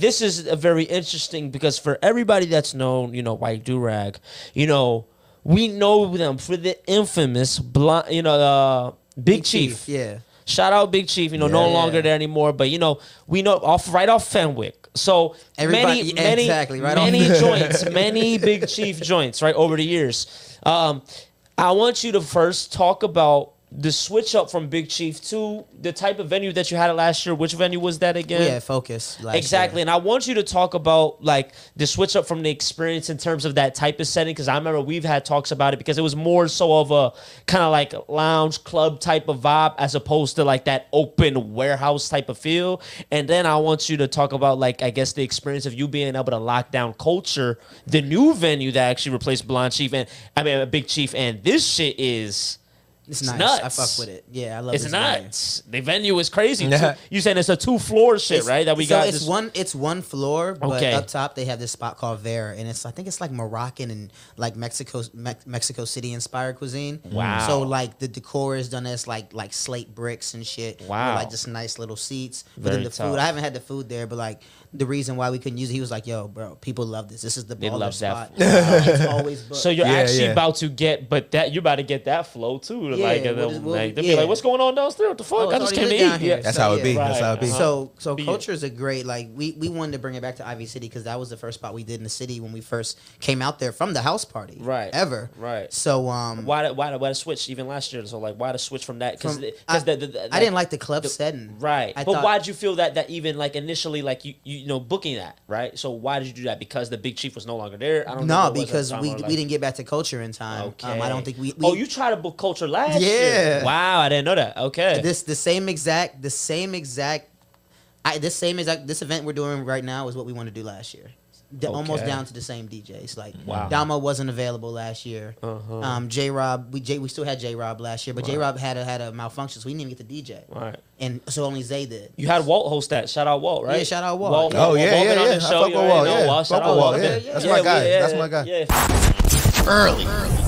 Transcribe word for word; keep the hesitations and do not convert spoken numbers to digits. This is a very interesting because for everybody that's known, you know, White Durag, you know, we know them for the infamous, blonde, you know, uh, Big, Big Chief. Chief. Yeah. Shout out Big Chief, you know, yeah, no longer yeah. there anymore. But, you know, we know off right off Fenwick. So Everybody, many, many, exactly, right many off. joints, many Big Chief joints, right, over the years. Um, I want you to first talk about the switch up from Big Chief to the type of venue that you had last year. Which venue was that again? Yeah, Focus. Exactly. Year. And I want you to talk about like the switch up from the experience in terms of that type of setting, because I remember we've had talks about it because it was more so of a kind of like lounge club type of vibe as opposed to like that open warehouse type of feel. And then I want you to talk about like, I guess, the experience of you being able to lock down culture, the new venue that actually replaced Blonde Chief and I mean Big Chief. And this shit is... It's, it's nice. Nuts. I fuck with it. Yeah, I love it. It's nuts. Venue. The venue is crazy. Yeah. You saying it's a two floor shit, it's, right? That we so got. It's this... one. It's one floor, but okay. up top they have this spot called Vera, and it's I think it's like Moroccan and like Mexico, Me Mexico City inspired cuisine. Wow. So like the decor is done as like like slate bricks and shit. Wow. Or, like just nice little seats. But then the tough. food. I haven't had the food there, but like. The reason why we couldn't use it, he was like, "Yo, bro, people love this. This is the baller spot. It's always booked." So you're yeah, actually yeah. about to get, but that you're about to get that flow too. Yeah, like, we'll just, we'll, like they'll yeah. be like, "What's going on downstairs? What the fuck? Oh, I just came to eat." Here. That's so, how it yeah. be. Right. That's how it be. Uh-huh. So, so be cultures it. are great. Like we we wanted to bring it back to Ivy City because that was the first spot we did in the city when we first came out there from the house party. Right. Ever. Right. So um, why why why the switch even last year? So like, why the switch from that? Because I, I didn't like the club the, setting. Right. I but why did you feel that that even like initially like you you. You know, booking that, right? So why did you do that? Because the Big Chief was no longer there? I don't know. No, because we, like... we didn't get back to culture in time. Okay. Um, I don't think we, we... Oh, you tried to book culture last yeah. year? Yeah. Wow, I didn't know that. Okay. This the same exact, the same exact, I, this same exact, this event we're doing right now is what we wanted to do last year. Okay. Almost down to the same D Js. Like wow. Damo wasn't available last year. Uh-huh. um, J Rob, we J, we still had J Rob last year, but right. J Rob had a, had a malfunction, so we didn't even get the D J. Right, and so only Zay did. You had Walt host that. Shout out Walt, right? Yeah, shout out Walt. Walt oh Walt, yeah, Walt yeah, yeah. I fuck with Walt. Yeah, Walt. That's my guy. That's my guy. Early. Early.